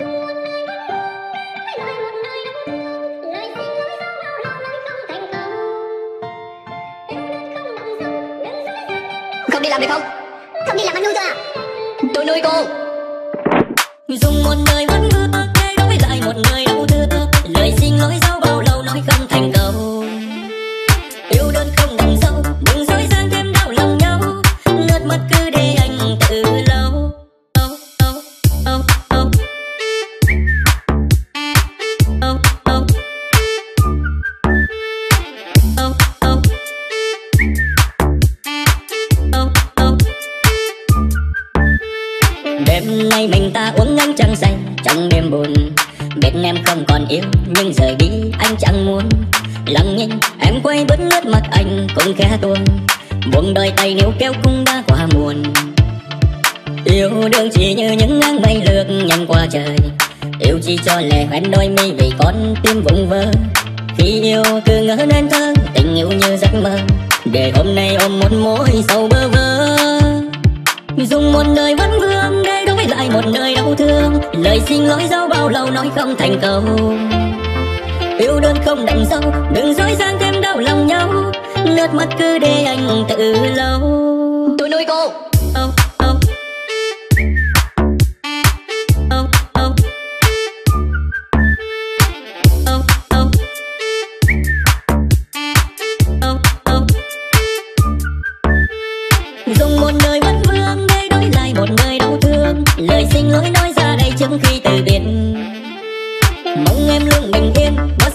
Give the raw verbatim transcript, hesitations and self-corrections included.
Không đi làm được không? Không đi làm ăn nuôi cơ à? Tôi nuôi cô. Dùng một lời vẫn ngứa đối với lại một người đau thương. Lời xin lỗi sau bao lâu nói không thành câu. Yêu đơn không đằng sâu, đừng dối gian thêm đau lòng nhau. Nước mắt cứ để anh từ lâu. Oh, oh, oh, oh. Oh, oh. Oh, oh. Đêm nay mình ta uống anh chẳng say, trong đêm buồn biết em không còn yêu, nhưng rời đi anh chẳng muốn. Lặng nhìn em quay bớt nước mắt anh cũng khẽ tuôn, buông đôi tay níu kéo cũng đã qua muộn. Yêu đương chỉ như những áng mây lướt nhanh qua trời, yêu chỉ cho lệ hoen đôi mi vì con tim vùng vơ. Khi yêu cứ ngỡ nên thơ, tình yêu như giấc mơ, để hôm nay ôm một mối sầu bơ vơ. Dùng một đời vấn vương để đối với lại một đời đau thương. Lời xin lỗi dẫu bao lâu nói không thành câu. Yêu đơn không đặng sâu, đừng dối gian thêm đau lòng nhau. Nước mắt cứ để anh tự lâu. Tôi nuôi cô. Oh, oh. Oh, oh. Oh, oh. Oh, oh. Dùng một đời vấn vương để đối lại một người đau thương. Lời xin lỗi nói ra đây trước khi từ biệt. Mong em luôn bình yên.